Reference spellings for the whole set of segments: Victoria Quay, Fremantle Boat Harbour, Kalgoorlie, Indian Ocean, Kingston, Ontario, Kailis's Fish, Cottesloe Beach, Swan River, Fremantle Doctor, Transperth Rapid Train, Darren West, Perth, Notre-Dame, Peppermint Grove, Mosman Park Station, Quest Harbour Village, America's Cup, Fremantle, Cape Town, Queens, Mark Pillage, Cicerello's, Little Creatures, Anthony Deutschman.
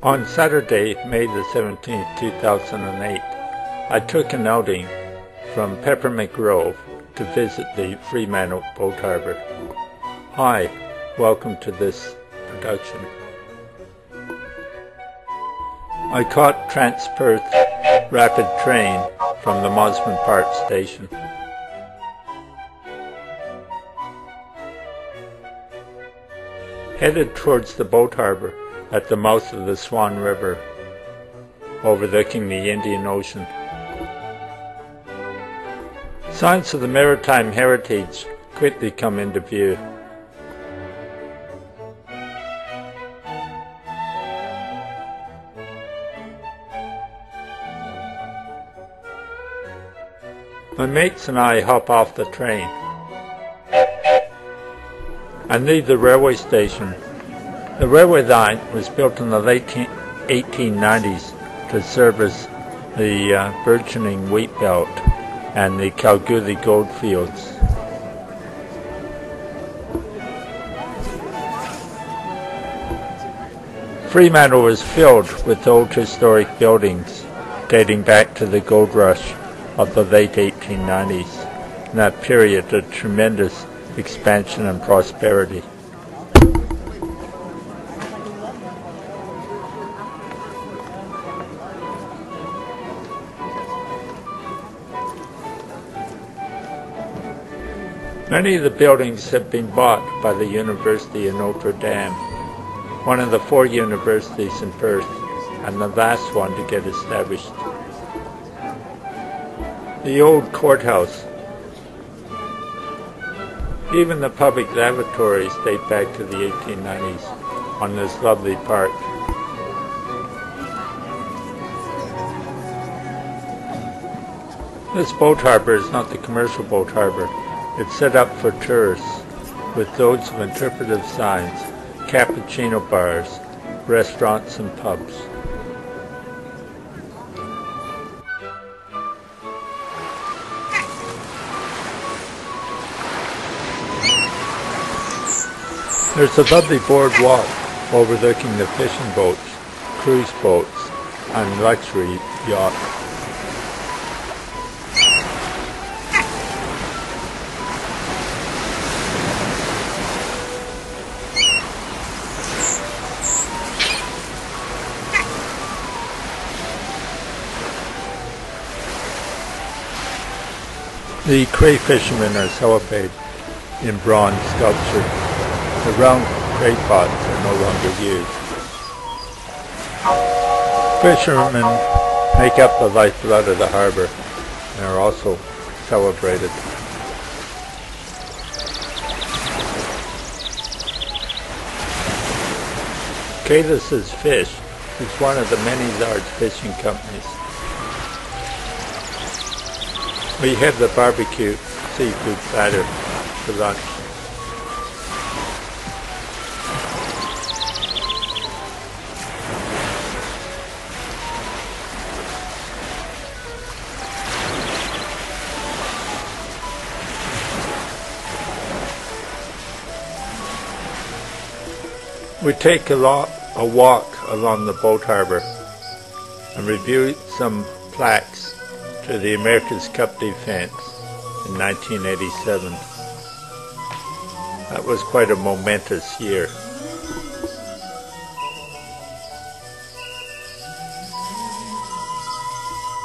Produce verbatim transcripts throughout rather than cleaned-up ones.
On Saturday, May the seventeenth, two thousand eight, I took an outing from Peppermint Grove to visit the Fremantle Boat Harbour. Hi, welcome to this production. I caught Transperth Rapid Train from the Mosman Park Station. Headed towards the boat harbour at the mouth of the Swan River, overlooking the Indian Ocean. Signs of the maritime heritage quickly come into view. My mates and I hop off the train and leave the railway station. The railway line was built in the late eighteen nineties to service the uh, burgeoning wheat belt and the Kalgoorlie gold fields. Fremantle was filled with old historic buildings dating back to the gold rush of the late eighteen nineties, in that period of tremendous expansion and prosperity. Many of the buildings have been bought by the University of Notre-Dame, one of the four universities in Perth, and the last one to get established. The old courthouse, even the public lavatories date back to the eighteen nineties on this lovely park. This boat harbour is not the commercial boat harbour. It's set up for tourists with loads of interpretive signs, cappuccino bars, restaurants and pubs. There's a lovely boardwalk overlooking the fishing boats, cruise boats and luxury yachts. The cray fishermen are celebrated in bronze sculpture. The round cray pots are no longer used. Fishermen make up the lifeblood of the harbour and are also celebrated. Kailis's Fish is one of the many large fishing companies. We have the barbecue seafood platter for lunch. We take a, lot, a walk along the boat harbour and review some plaques to the America's Cup defense in nineteen eighty-seven. That was quite a momentous year.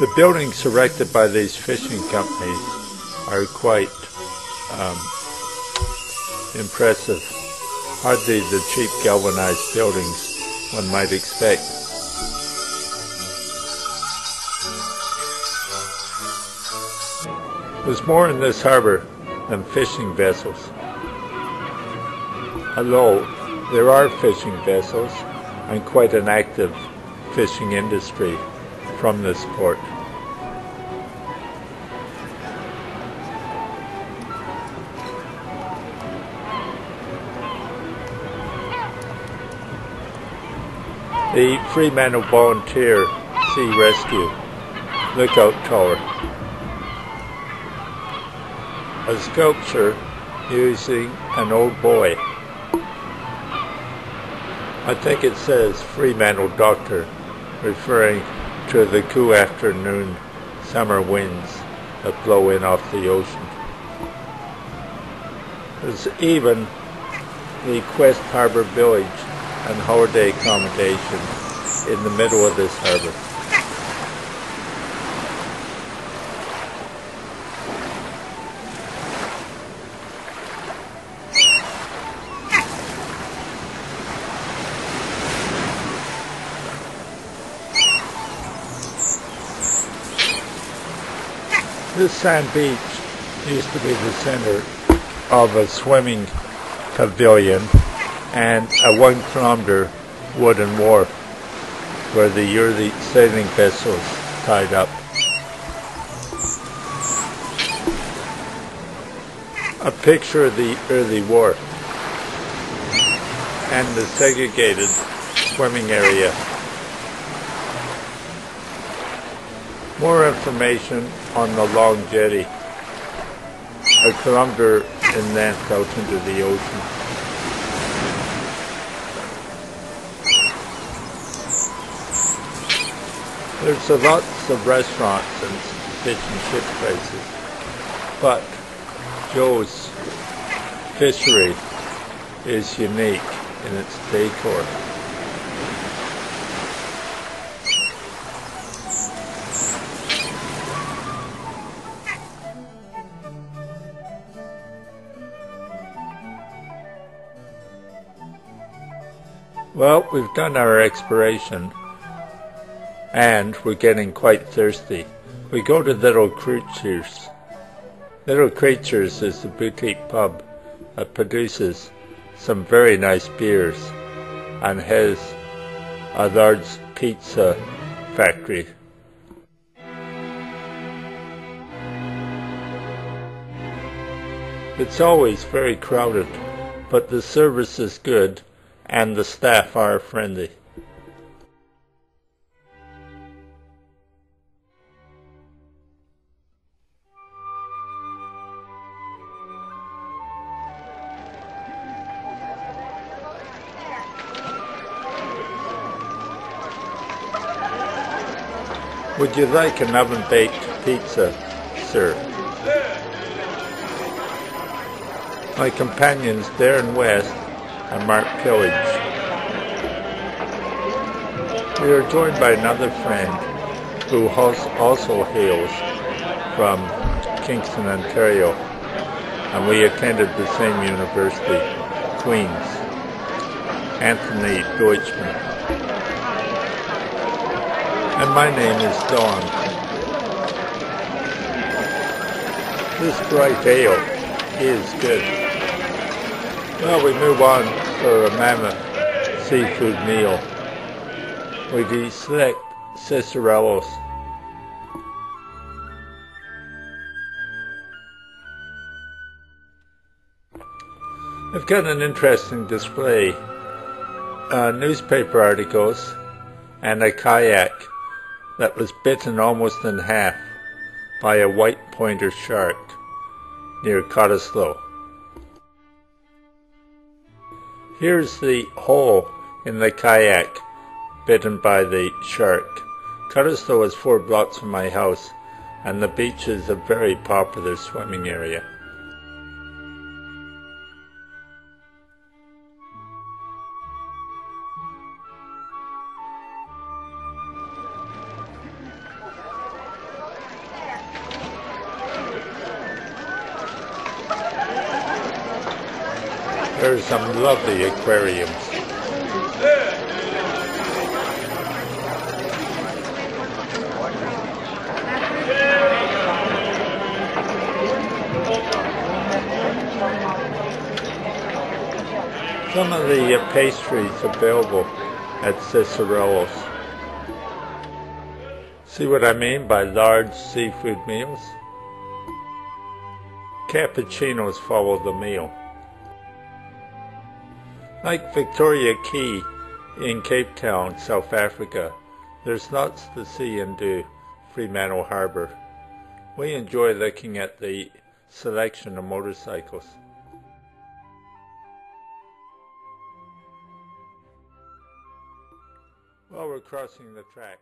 The buildings erected by these fishing companies are quite um, impressive. Hardly the cheap galvanized buildings one might expect. There's more in this harbour than fishing vessels. Although there are fishing vessels and quite an active fishing industry from this port. The Fremantle Volunteer Sea Rescue Lookout Tower, a sculpture using an old buoy. I think it says Fremantle Doctor, referring to the cool afternoon summer winds that blow in off the ocean. There's even the Quest Harbour Village and holiday accommodation in the middle of this harbour. This sand beach used to be the center of a swimming pavilion and a one kilometer wooden wharf where the yearly sailing vessels tied up. A picture of the early wharf and the segregated swimming area. More information on the Long Jetty, a kilometer in length out into the ocean. There's lots of restaurants and fish and chip places, but Joe's Fishery is unique in its decor. Well, we've done our exploration and we're getting quite thirsty. We go to Little Creatures. Little Creatures is a boutique pub that produces some very nice beers and has a large pizza factory. It's always very crowded, but the service is good and the staff are friendly. Would you like an oven-baked pizza, sir? My companions Darren West and Mark Pillage. We are joined by another friend who also hails from Kingston, Ontario, and we attended the same university, Queens, Anthony Deutschman. And my name is Dawn. This bright ale is good. Well, we move on for a mammoth seafood meal. We select Cicerello's. They've got an interesting display. Uh, newspaper articles and a kayak that was bitten almost in half by a white pointer shark near Cottesloe. Here's the hole in the kayak bitten by the shark. Cottesloe is four blocks from my house and the beach is a very popular swimming area. There's some lovely aquariums. Some of the uh, pastries available at Cicerello's. See what I mean by large seafood meals? Cappuccinos follow the meal. Like Victoria Quay in Cape Town, South Africa, there's lots to see and do Fremantle Harbour. We enjoy looking at the selection of motorcycles. while we're crossing the track.